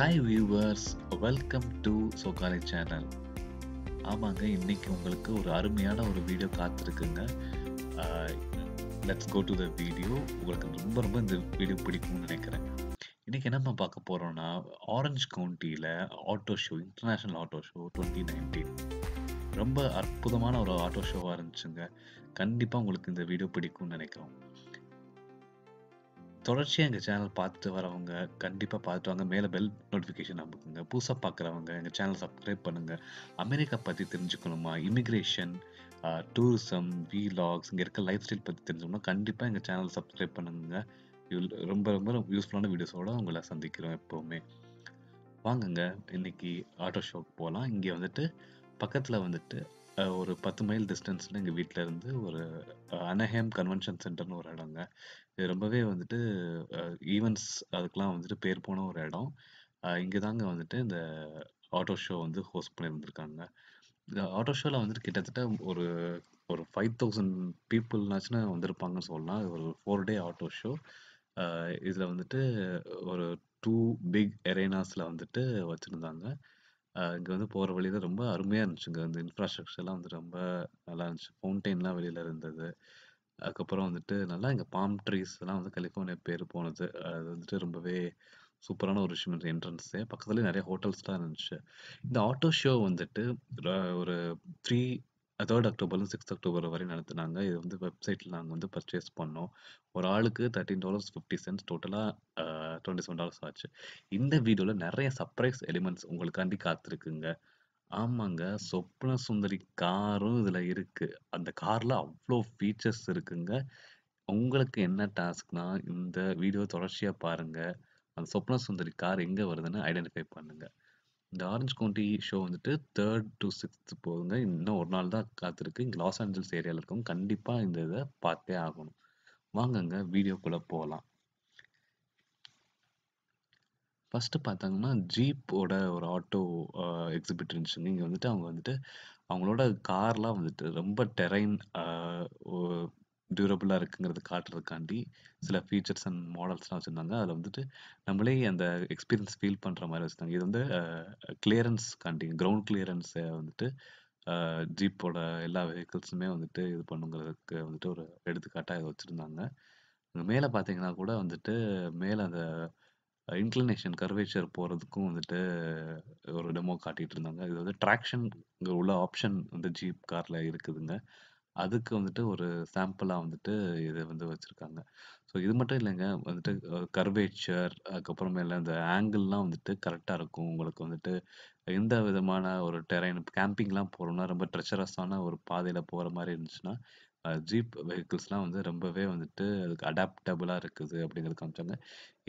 Hi viewers, welcome to Sokale Channel. ஆமாங்க, இன்னைக்கு உங்களுக்கு ஒரு அருமையான ஒரு வீடியோ காத்திருக்குங்க. Let's go to the video. உங்களுக்கு ரொம்ப இந்த வீடியோ பிடிக்கும்னு நினைக்கிறேன். இன்னைக்கு என்ன பார்க்க போறோம்னா, ஆரஞ்ச் கவுண்டில auto show, international auto show 2019. ரொம்ப அற்புதமான ஒரு ஆட்டோ ஷோவா இருந்துச்சுங்க. கண்டிப்பா உங்களுக்கு இந்த வீடியோ பிடிக்கும்னு நினைக்கிறோம். தொடர்ச்சியாக எங்கள் சேனல் பார்த்துட்டு வரவங்க கண்டிப்பாக பார்த்துட்டு வாங்க. மேலே பெல் நோட்டிஃபிகேஷன் அமுக்குங்க. புதுசாக பார்க்குறவங்க எங்கள் சேனல் சப்ஸ்கிரைப் பண்ணுங்கள். அமெரிக்கா பற்றி தெரிஞ்சுக்கணுமா, இமிக்ரேஷன், டூரிசம், வீலாக்ஸ், இங்கே இருக்க லைஃப் ஸ்டைல் பற்றி தெரிஞ்சோம்னா கண்டிப்பாக எங்கள் சேனல் சப்ஸ்கிரைப் பண்ணுங்க. ரொம்ப ரொம்ப யூஸ்ஃபுல்லான வீடியோஸோடு உங்களை சந்திக்கிறோம் எப்போவுமே. வாங்குங்க, இன்றைக்கி ஆட்டோ ஷோக்கு போகலாம். இங்கே வந்துட்டு பக்கத்தில் வந்துட்டு ஒரு 10 மைல் டிஸ்டன்ஸில் எங்கள் வீட்டில் இருந்து ஒரு அனஹேம் கன்வென்ஷன் சென்டர்னு ஒரு இடங்க. இது ரொம்பவே வந்துட்டு ஈவெண்ட்ஸ் அதுக்கெலாம் வந்துட்டு பேர் போன ஒரு இடம். இங்கே தாங்க வந்துட்டு இந்த ஆட்டோ ஷோ வந்து ஹோஸ்ட் பண்ணியிருந்துருக்காங்க. இந்த ஆட்டோ ஷோவில் வந்துட்டு கிட்டத்தட்ட ஒரு 5000 பீப்புள்னாச்சுன்னா வந்திருப்பாங்கன்னு சொல்லலாம். ஒரு 4 டே ஆட்டோ ஷோ. இதில் வந்துட்டு ஒரு 2 பிக் எரேனாஸில் வந்துட்டு வச்சுருந்தாங்க. இங்கே வந்து போகிற வழி தான் ரொம்ப அருமையாக இருந்துச்சுங்க. இந்த இன்ஃப்ராஸ்ட்ரக்சர்லாம் வந்து ரொம்ப நல்லா இருந்துச்சு. ஃபவுண்டெயின்லாம் வெளியில் இருந்தது. அதுக்கப்புறம் வந்துட்டு நல்லா இங்கே பாம் ட்ரீஸ்லாம் வந்து கலிஃபோர்னியா பேர் போனது. அது வந்துட்டு ரொம்பவே சூப்பரான ஒரு விஷயம். என்ட்ரன்ஸு பக்கத்துலேயே நிறைய ஹோட்டல்ஸ்லாம் இருந்துச்சு. இந்த ஆட்டோ ஷோ வந்துட்டு ஒரு 3rd October 6th October வரை நடத்துனாங்க. இது வந்து வெப்சைட்டில் நாங்கள் வந்து பர்ச்சேஸ் பண்ணோம். ஒரு ஆளுக்கு $13.50, டோட்டலாக $27 ஆச்சு. இந்த வீடியோவில் நிறைய சர்ப்ரைஸ் எலிமெண்ட்ஸ் உங்களுக்காண்டி காத்திருக்குங்க. ஆமாங்க, சொப்பனா சுந்தரி காரும் இதில் இருக்குது. அந்த காரில் அவ்வளோ ஃபீச்சர்ஸ் இருக்குங்க. உங்களுக்கு என்ன டாஸ்க்னால், இந்த வீடியோ தொடர்ச்சியாக பாருங்கள். அந்த சொப்பனா சுந்தரி கார் எங்கே வருதுன்னு ஐடென்டிஃபை பண்ணுங்கள். இந்த ஆரஞ்ச் கவுண்டி ஷோ வந்துட்டு 3rd to 6th போகுங்க. இன்னும் ஒரு நாள் தான் காத்திருக்கு. இங்கே லாஸ் ஏஞ்சல்ஸ் ஏரியாவில் இருக்கவங்க கண்டிப்பாக இந்த இதை பார்த்தே ஆகணும். வாங்கங்க, வீடியோக்குள்ளே போகலாம். ஃபஸ்ட்டு பார்த்தாங்கன்னா ஜீப்போட ஒரு ஆட்டோ எக்ஸிபிட் இருந்துச்சுங்க. இங்கே வந்துட்டு அவங்களோட கார்லாம் வந்துட்டு ரொம்ப டெரைன் டியூரபுளாக இருக்குங்கிறது காட்டுறதுக்காண்டி சில ஃபீச்சர்ஸ் அண்ட் மாடல்ஸ்லாம் வச்சுருந்தாங்க. அதில் வந்துட்டு நம்மளே அந்த எக்ஸ்பீரியன்ஸ் ஃபீல் பண்ணுற மாதிரி வச்சுருந்தாங்க. இது வந்து கிளியரன்ஸ் காண்டி, கிரவுண்ட் கிளியரன்ஸை வந்துட்டு ஜீப்போட எல்லா வெஹிக்கிள்ஸுமே வந்துட்டு இது பண்ணுங்கிறதுக்கு வந்துட்டு ஒரு எடுத்துக்காட்டாக இது வச்சுருந்தாங்க. அங்கே மேலே பார்த்தீங்கன்னா கூட வந்துட்டு மேலே அந்த இன்க்ளினேஷன் கர்வேச்சர் போகிறதுக்கும் வந்துட்டு ஒரு டெமோ காட்டிகிட்டு இருந்தாங்க. இது வந்து ட்ராக்ஷன் உள்ள ஆப்ஷன் வந்து ஜீப் காரில் இருக்குதுங்க. அதுக்கு வந்துட்டு ஒரு சாம்பிளாக வந்துட்டு இதை வந்து வச்சுருக்காங்க. ஸோ இது மட்டும் இல்லைங்க, வந்துட்டு கர்வேச்சர், அதுக்கப்புறமேல இந்த ஆங்கிள்லாம் வந்துட்டு கரெக்டாக இருக்கும். உங்களுக்கு வந்துட்டு எந்த விதமான ஒரு டெரைன், கேம்பிங்லாம் போகிறோம்னா ரொம்ப ட்ரெச்சரஸான ஒரு பாதையில் போகிற மாதிரி இருந்துச்சுன்னா ஜீப் வெஹிக்கிள்ஸ்லாம் வந்து ரொம்பவே வந்துட்டு அதுக்கு அடாப்டபுளாக இருக்குது அப்படிங்கிறது காமிச்சாங்க.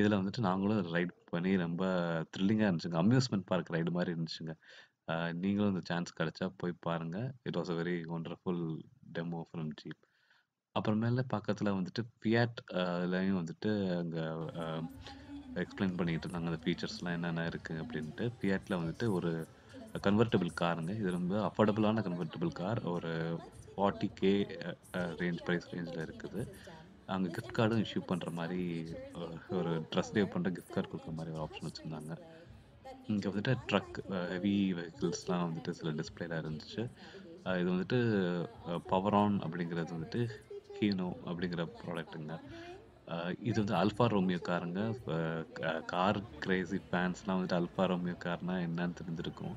இதில் வந்துட்டு நாங்களும் ரைட் பண்ணி ரொம்ப த்ரில்லிங்காக இருந்துச்சுங்க. அம்யூஸ்மெண்ட் பார்க் ரைடு மாதிரி இருந்துச்சுங்க. நீங்களும் இந்த சான்ஸ் கிடச்சா போய் பாருங்கள். It was a very wonderful demo from Jeep. அப்புறமேல பக்கத்தில் வந்துட்டு ஃபியாட் இதுலையும் வந்துட்டு அங்கே எக்ஸ்பிளைன் பண்ணிக்கிட்டு இருந்தாங்க அந்த ஃபீச்சர்ஸ்லாம் என்னென்ன இருக்குது அப்படின்ட்டு. ஃபியாட்டில் வந்துட்டு ஒரு கன்வெர்ட்டபிள் காருங்க. இது ரொம்ப அஃபோர்டபுளான கன்வெர்ட்டபிள் கார். ஒரு 40K ப்ரைஸ் ரேஞ்சில் இருக்குது. அங்கே கிஃப்ட் கார்டும் இஷ்யூ பண்ணுற மாதிரி, ஒரு ட்ரெஸ் டே பண்ணுற கிஃப்ட் கார்டு கொடுக்குற மாதிரி ஒரு ஆப்ஷன் வச்சுருந்தாங்க. இங்கே வந்துட்டு ட்ரக், ஹெவி வெஹிக்கிள்ஸ்லாம் வந்துட்டு சில டிஸ்பிளேலாம் இருந்துச்சு. இது வந்துட்டு பவர் ஆன் அப்படிங்கிறது வந்துட்டு ஹீனோ அப்படிங்கிற ப்ராடக்ட்டுங்க. இது வந்து அல்ஃபா ரோமியோ காருங்க. கார் கிரேசி ஃபேன்ஸ்லாம் வந்துட்டு அல்ஃபா ரோமியோ கார்னால் என்னன்னு தெரிஞ்சிருக்கும்.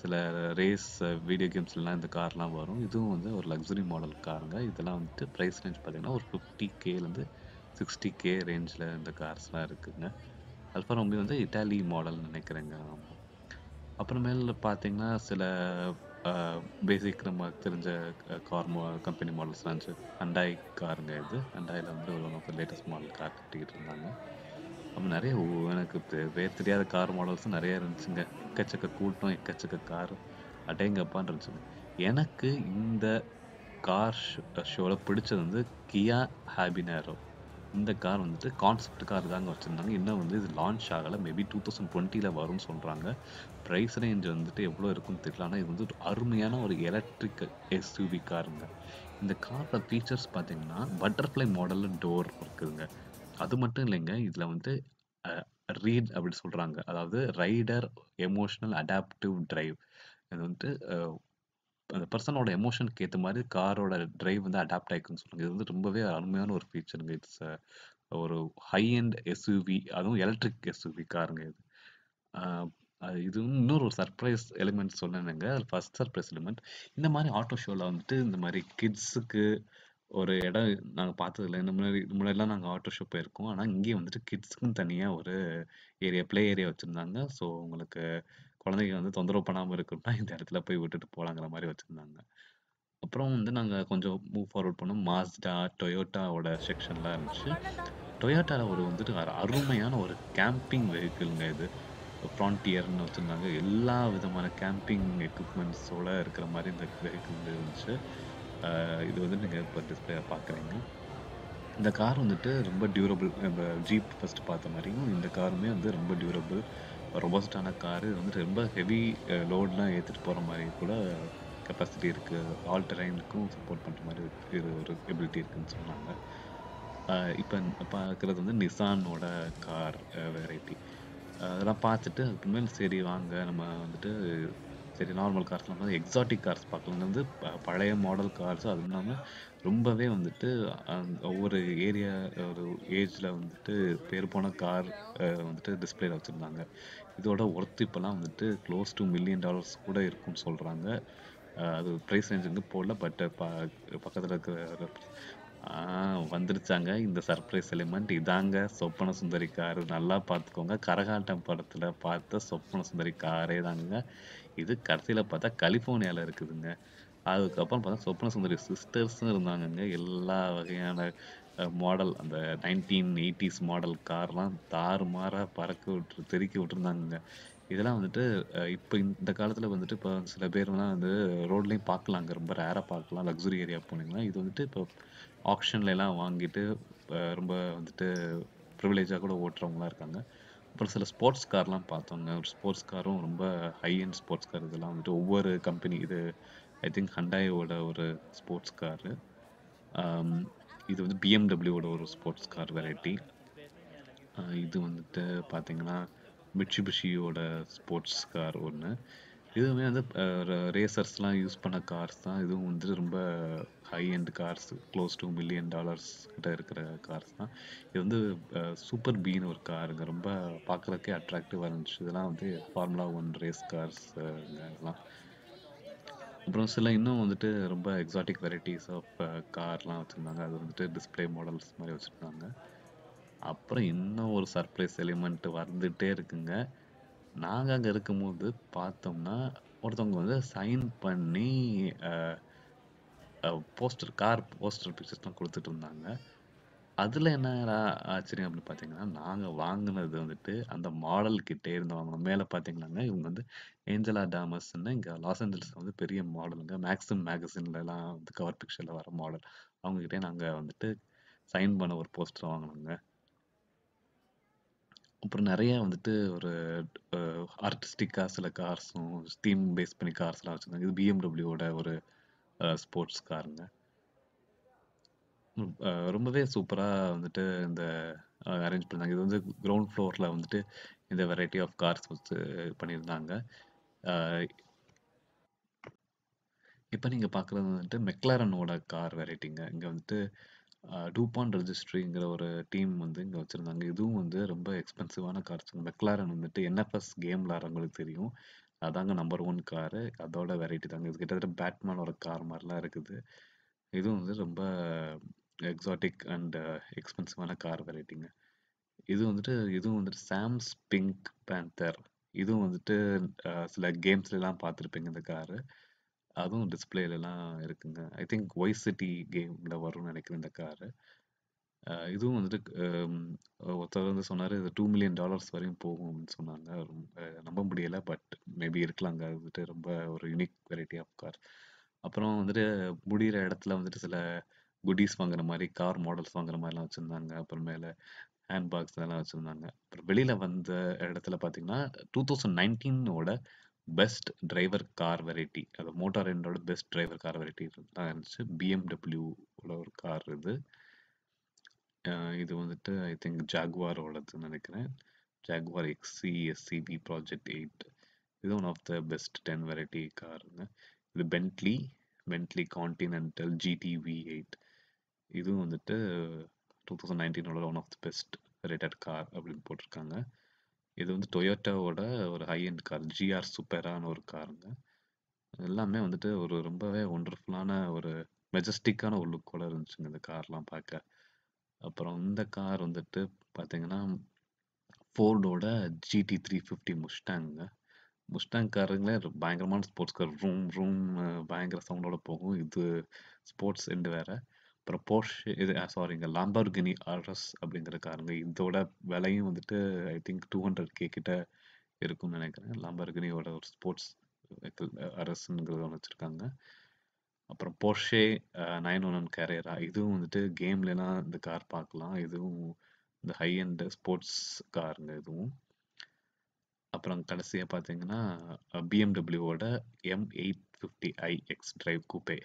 சில ரேஸ் வீடியோ கேம்ஸ்லாம் இந்த கார்லாம் வரும். இதுவும் வந்து ஒரு லக்ஸுரி மாடல் காருங்க. இதெல்லாம் வந்துட்டு ப்ரைஸ் ரேஞ்ச் பார்த்திங்கன்னா ஒரு 50Kலேருந்து 60K ரேஞ்சில் இந்த கார்ஸ்லாம் இருக்குதுங்க. அல்ஃபா ரொம்பவே வந்து இட்டாலி மாடல்னு நினைக்கிறேங்க. அப்புறமேல பார்த்திங்கன்னா சில பேசிக் நம்ம தெரிஞ்ச கம்பெனி மாடல்ஸ்லாம் இருந்துச்சு. ஹண்டாய் காருங்க. இது ஹண்டாயில் வந்து ஒரு one of the latest model car கட்டிக்கிட்டு இருந்தாங்க. அப்போ நிறைய எனக்கு பேர் தெரியாத கார் மாடல்ஸும் நிறையா இருந்துச்சுங்க. எக்கச்சக்க கூட்டம், எக்கச்சக்க கார், அடையங்கப்பான்னு இருந்துச்சுங்க. எனக்கு இந்த கார் ஷோவில் பிடிச்சது வந்து கியா ஹேபினேரோ. இந்த கார் வந்துட்டு கான்செப்ட் கார் தாங்க வச்சுருந்தாங்க. இன்னும் வந்து இது லான்ச் ஆகலை. மேபி 2020 வரும்னு சொல்கிறாங்க. ப்ரைஸ் ரேஞ்ச் வந்துட்டு எவ்வளோ இருக்குன்னு தெரியல. ஆனால் இது வந்து ஒரு அருமையான ஒரு எலக்ட்ரிக் எஸ்யூவி காருங்க. இந்த காரோட ஃபீச்சர்ஸ் பார்த்திங்கன்னா பட்டர்ஃப்ளை மாடலில் டோர் இருக்குதுங்க. அது மட்டும் இல்லைங்க, இதில் வந்து ரீட் அப்படின்னு சொல்கிறாங்க. அதாவது ரைடர் எமோஷனல் அடாப்டிவ் டிரைவ், அது வந்துட்டு அந்த பர்சனோட எமோஷனுக்கு ஏற்ற மாதிரி காரோட டிரைவ் வந்து அடாப்ட் ஆகிக்குன்னு சொல்லுங்கள். இது வந்து ரொம்பவே அருமையான ஒரு ஃபீச்சருங்க. இட்ஸ் ஒரு ஹை அண்ட் எஸ்யூவி, அதுவும் எலக்ட்ரிக் எஸ்யூவி காருங்க இது. இது இன்னொரு ஒரு சர்ப்ரைஸ் எலிமெண்ட் சொன்னேனுங்க. அதில் ஃபர்ஸ்ட் சர்ப்ரைஸ் எலிமெண்ட், இந்த மாதிரி ஆட்டோ ஷோவில் வந்துட்டு இந்த மாதிரி கிட்ஸுக்கு ஒரு இடம் நாங்கள் பார்த்ததில்ல. இந்த முன்னாடிலாம் நாங்கள் ஆட்டோ ஷோ போயிருக்கோம், ஆனால் இங்கேயே வந்துட்டு கிட்ஸுக்குன்னு தனியாக ஒரு ஏரியா, ப்ளே ஏரியா வச்சுருந்தாங்க. ஸோ உங்களுக்கு குழந்தைங்க வந்து தொந்தரவு பண்ணாமல் இருக்கணும்னா இந்த இடத்துல போய் விட்டுட்டு போகலாங்கிற மாதிரி வச்சுருந்தாங்க. அப்புறம் வந்து நாங்கள் கொஞ்சம் மூவ் ஃபார்வர்ட் பண்ணோம். மாஸ்டா, டொயோட்டாவோட செக்ஷன்லாம் இருந்துச்சு. டொயோட்டாவில் ஒரு வந்துட்டு அருமையான ஒரு கேம்பிங் வெஹிக்கிள்ங்க இது. ஃப்ரான்டியர்னு வச்சுருந்தாங்க. எல்லா விதமான கேம்பிங் எக்யூப்மெண்ட்ஸோடு இருக்கிற மாதிரி இந்த வெஹிக்கிள் இருந்துச்சு. இது வந்து நீங்கள் இப்போ டிஸ்பிளே பார்க்குறீங்க. இந்த கார் வந்துட்டு ரொம்ப டியூரபிள். நம்ம ஜீப் ஃபஸ்ட்டு பார்த்த மாதிரியும் இந்த காருமே வந்து ரொம்ப டியூரபிள், ரொபஸ்டான கார். இது வந்துட்டு ரொம்ப ஹெவி லோட்லாம் ஏற்றிட்டு போகிற மாதிரி கூட கெப்பாசிட்டி இருக்குது. ஆல் டெரைனுக்கும் சப்போர்ட் பண்ணுற மாதிரி இது ஒரு எபிலிட்டி இருக்குதுன்னு சொன்னாங்க. இப்போ பார்க்குறது வந்து நிசானோட கார் வெரைட்டி. அதெல்லாம் பார்த்துட்டு அதுக்குமேல் சரி வாங்க நம்ம வந்துட்டு சரி நார்மல் கார்ஸ்லாம் வந்து எக்ஸாட்டிக் கார்ஸ் பார்க்கலாம். வந்து பழைய மாடல் கார்ஸ், அதுவும் இல்லாமல் ரொம்பவே வந்துட்டு ஒவ்வொரு ஏரியா ஒரு ஏஜில் வந்துட்டு பேர் போன கார் வந்துட்டு டிஸ்பிளேல வச்சுருந்தாங்க. இதோட ஒர்த்து இப்போலாம் வந்துட்டு க்ளோஸ் டு $1 million கூட இருக்கும்னு சொல்கிறாங்க. அது ப்ரைஸ் ரேஞ்ச் வந்து போடல, பட் பக்கத்தில் இருக்கிற வந்துருச்சாங்க இந்த சர்ப்ரைஸ் எலிமெண்ட். இதாங்க சொப்பன சுந்தரி காரு. நல்லா பார்த்துக்கோங்க, கரகாட்டம் படத்தில் பார்த்த சொப்பன சுந்தரி காரே தாங்க இது. கடைசியில் பார்த்தா கலிஃபோர்னியாவில் இருக்குதுங்க. அதுக்கப்புறம் பார்த்தா சொப்பன சுந்தரி சிஸ்டர்ஸும் இருந்தாங்கங்க. எல்லா வகையான மாடல், அந்த 1980s மாடல் கார்லாம் தாறுமாறாக பறக்க விட்டு தெருக்கி விட்டுருந்தாங்கங்க. இதெல்லாம் வந்துட்டு இப்போ இந்த காலத்தில் வந்துட்டு இப்போ சில பேர்லாம் வந்து ரோட்லேயும் பார்க்கலாங்க, ரொம்ப ரேராக பார்க்கலாம். லக்ஸுரி ஏரியா போனீங்கன்னா இது வந்துட்டு இப்போ ஆக்ஷன்லாம் வாங்கிட்டு ரொம்ப வந்துட்டு ப்ரிவிலேஜாக கூட ஓட்டுறவங்களாம் இருக்காங்க. அப்புறம் சில ஸ்போர்ட்ஸ் கார்லாம் பார்த்தோங்க. ஒரு ஸ்போர்ட்ஸ் காரும் ரொம்ப ஹை அண்ட் ஸ்போர்ட்ஸ் கார். இதெல்லாம் வந்துட்டு ஒவ்வொரு கம்பெனி, இது ஐ திங்க் ஹண்டாயோட ஒரு ஸ்போர்ட்ஸ் காரு, இது வந்து பிஎம்டபிள்யூவோட ஒரு ஸ்போர்ட்ஸ் கார் வெரைட்டி. இது வந்துட்டு பார்த்திங்கன்னா மிட்சுபிஷியோட ஸ்போர்ட்ஸ் கார் ஒன்று. இதுவுமே வந்து ரேசர்ஸ்லாம் யூஸ் பண்ண கார்ஸ் தான். இதுவும் வந்துட்டு ரொம்ப high end cars, close to $1 million கிட்ட இருக்கிற கார்ஸ் தான். இது வந்து சூப்பர் பீன்னு ஒரு காருங்க. ரொம்ப பார்க்குறதுக்கே அட்ராக்டிவாக இருந்துச்சு. இதெல்லாம் வந்து Formula 1 ரேஸ் கார்ஸ் இதெல்லாம். அப்புறம் சில இன்னும் வந்துட்டு ரொம்ப எக்ஸாட்டிக் வெரைட்டிஸ் ஆஃப் கார்லாம் வச்சுருந்தாங்க. அது வந்துட்டு டிஸ்பிளே மாடல்ஸ் மாதிரி வச்சுருந்தாங்க. அப்புறம் இன்னும் ஒரு சர்ப்ரைஸ் எலிமெண்ட்டு வந்துகிட்டே இருக்குங்க. நாங்கள் அங்கே இருக்கும்போது பார்த்தோம்னா ஒருத்தவங்க வந்து சைன் பண்ணி போஸ்டர், கார் போஸ்டர் பிக்சர்ஸ்லாம் கொடுத்துட்டு இருந்தாங்க. அதில் என்ன ஆச்சரியம் அப்படின்னு பார்த்தீங்கன்னா, நாங்கள் வாங்கினது வந்துட்டு அந்த மாடல்கிட்டே இருந்து வாங்கினோம். மேலே பார்த்தீங்கன்னாங்க இவங்க வந்து ஏஞ்சலா டாமஸ்ன்னு இங்கே லாஸ் ஏஞ்சல்ஸில் வந்து பெரிய மாடலுங்க, மேக்ஸிம் மேகசின்லலாம் வந்து கவர் பிக்சரில் வர மாடல். அவங்ககிட்டே நாங்கள் வந்துட்டு சைன் பண்ண ஒரு போஸ்டர் வாங்கினோங்க. அப்புறம் நிறையா வந்துட்டு ஒரு ஆர்டிஸ்டிக்காக சில கார்ஸும் தீம் பேஸ் பண்ணி கார்ஸ்லாம் வச்சுருந்தாங்க. இது பிஎம்டபிள்யூவோட ஒரு ஸ்போர்ட்ஸ் காருங்க. ரொம்பவே சூப்பராக வந்துட்டு இந்த அரேஞ்ச் பண்ணியிருந்தாங்க. இது வந்து கிரவுண்ட் ஃப்ளோரில் வந்துட்டு இந்த வெரைட்டி ஆஃப் கார்ஸ் வச்சு பண்ணியிருந்தாங்க. இப்போ நீங்கள் பார்க்குறது வந்துட்டு மெக்லாரனோட கார் வெரைட்டிங்க. இங்கே வந்துட்டு டூபான் ரெஜிஸ்ட்ரிங்கிற ஒரு டீம் வந்து இங்கே வச்சுருந்தாங்க. இதுவும் வந்து ரொம்ப எக்ஸ்பென்சிவான கார்ஸ். மெக்லாரன் வந்துட்டு என்எஃப்எஸ் கேமில் ஆறவங்களுக்கு தெரியும், அதாங்க நம்பர் 1 காரு. அதோட வெரைட்டி தாங்க இது. கிட்டத்தட்ட பேட்மேனோட கார் மாதிரிலாம் இருக்குது. இதுவும் வந்து ரொம்ப எக்ஸாட்டிக் அண்ட் எக்ஸ்பென்சிவான கார் வெரைட்டிங்க. இதுவும் வந்துட்டு சாம்ஸ் பிங்க் பேந்தர். இதுவும் வந்துட்டு சில கேம்ஸ்லாம் பார்த்துருப்பீங்க இந்த காரு. அதுவும் டிஸ்பிளேலலாம் இருக்குங்க. ஐ திங்க் Vice City கேமில் வரும்னு நினைக்கிறேன் இந்த காரு. இதுவும் வந்துட்டு ஒருத்தர் வந்து சொன்னார் இது $2 million வரையும் போகும் அப்படின்னு சொன்னாங்க. ரொம்ப நம்ப முடியலை, பட் மேபி இருக்கலாங்க. அது வந்துட்டு ரொம்ப ஒரு யூனிக் வெரைட்டி ஆஃப் கார். அப்புறம் வந்துட்டு முடிகிற இடத்துல வந்துட்டு சில குட்டீஸ் வாங்குற மாதிரி, கார் மாடல்ஸ் வாங்குற மாதிரிலாம் வச்சுருந்தாங்க. அப்புறமேல ஹேண்ட் பாக்ஸ் இதெல்லாம் வச்சுருந்தாங்க. அப்புறம் வெளியில் வந்த இடத்துல பார்த்தீங்கன்னா 2019 பெஸ்ட் டிரைவர் கார் வெரைட்டி, அது மோட்டார் என்னோட பெஸ்ட் டிரைவர் கார் வெரைட்டி தான் இருந்துச்சு. பிஎம்டபிள்யூவோட ஒரு கார் இது. இது வந்துட்டு ஐ திங்க் ஜாகுவாரோடதுன்னு நினைக்கிறேன். Jaguar XC SCB Project 8. This is one of the best 10 variety car. The Bentley Continental GT V8. This is one of the 2019 one of the best rated car. This is Toyota high-end car, GR Supra car. எல்லாமே வந்துட்டு ஒரு ரொம்பவே வண்டர்ஃபுல்லான ஒரு மெஜஸ்டிக்கான ஒரு look கூட இருந்துச்சுங்க இந்த கார்லாம் பார்க்க. அப்புறம் இந்த கார் வந்துட்டு பாத்தீங்கன்னா ஃபோர்டோட GT350 முஸ்டாங் காருங்களே பயங்கரமான ஸ்போர்ட்ஸ் கார், ரூம் பயங்கர சவுண்டோட போகும். இது ஸ்போர்ட்ஸ் எண்டு வேற. அப்புறம் போர்ஷ் இது சாரிங்க லாம்பர்கினி RS அப்படிங்கிற காருங்க. இதோட விலையும் வந்துட்டு ஐ திங்க் 200K கிட்ட இருக்கும்னு நினைக்கிறேன். லாம்பர்கினியோட ஒரு ஸ்போர்ட்ஸ் அரசுங்கிறத வச்சுருக்காங்க. அப்புறம் போர்ஷே 911 கேரியரா, இதுவும் வந்துட்டு கேம்லாம் இந்த கார் பார்க்கலாம். இதுவும் இந்த ஹை அண்ட் ஸ்போர்ட்ஸ் காருங்க இதுவும். அப்புறம் கடைசியாக பார்த்தீங்கன்னா பிஎம்டபிள்யூவோட M850i X-Drive கூப்பே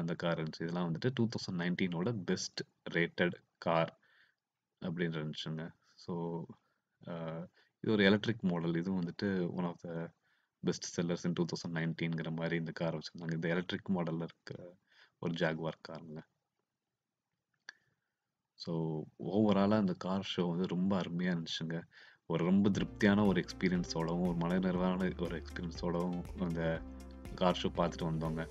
அந்த கார் இருந்துச்சு. இதெல்லாம் வந்துட்டு 2019ஓட பெஸ்ட் ரேட்டட் கார் அப்படின்னு இருந்துச்சுங்க. ஸோ இது ஒரு எலக்ட்ரிக் மாடல். இதுவும் வந்துட்டு one of the best sellers in 2019ங்கிற மாதிரி இந்த கார் வச்சுருந்தாங்க. இந்த எலக்ட்ரிக் மாடலில் இருக்க ஒரு ஜாகுவார் காருங்க. ஸோ ஓவராலாக இந்த கார் ஷோ வந்து ரொம்ப அருமையாக இருந்துச்சுங்க. ஒரு ரொம்ப திருப்தியான ஒரு எக்ஸ்பீரியன்ஸோடவும் ஒரு மன நிறைவான ஒரு எக்ஸ்பீரியன்ஸோடவும் அந்த கார் ஷோ பார்த்துட்டு வந்தவங்க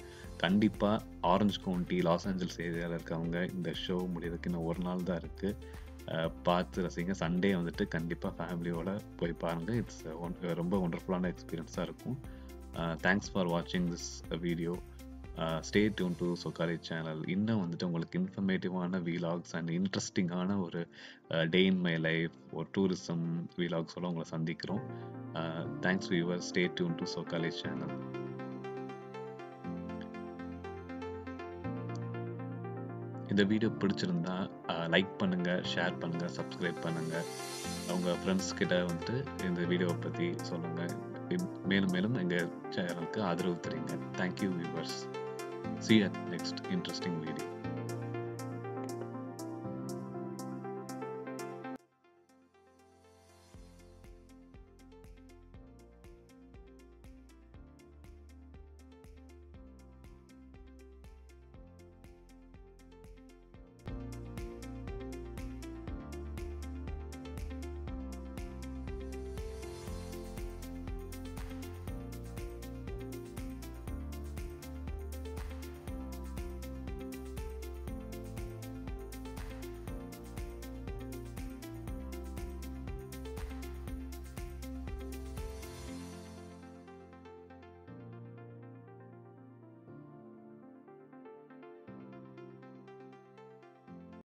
கண்டிப்பாக ஆரஞ்சு கவுண்டி லாஸ் ஏஞ்சல்ஸ் ஏரியாவில் இருக்கவங்க இந்த ஷோ முடியறதுக்கு இன்னும் ஒரு நாள் தான் இருக்குது. பார்த்து ரசிங்க. சண்டே வந்துட்டு கண்டிப்பாக ஃபேமிலியோட போய் பாருங்கள். இட்ஸ் ரொம்ப ஒண்டர்ஃபுல்லான எக்ஸ்பீரியன்ஸாக இருக்கும். தேங்க்ஸ் ஃபார் வாட்சிங் this video. Stay tune to சோகாலே சேனல். இன்னும் வந்துட்டு உங்களுக்கு இன்ஃபர்மேட்டிவான விலாக்ஸ் அண்ட் இன்ட்ரெஸ்டிங்கான ஒரு டே இன் மை லைஃப் ஒரு டூரிசம் விலாக்ஸோட உங்களை சந்திக்கிறோம். Thanks viewer. Stay tune to சோகாலே சேனல். இந்த வீடியோ பிடிச்சிருந்தா லைக் பண்ணுங்கள், ஷேர் பண்ணுங்கள், சப்ஸ்கிரைப் பண்ணுங்கள். அவங்க ஃப்ரெண்ட்ஸ் கிட்ட வந்துட்டு இந்த வீடியோவை பற்றி சொல்லுங்கள். மேலும் மேலும் எங்கள் சேனலுக்கு ஆதரவு தரீங்க. Thank you viewers. See you at next interesting video.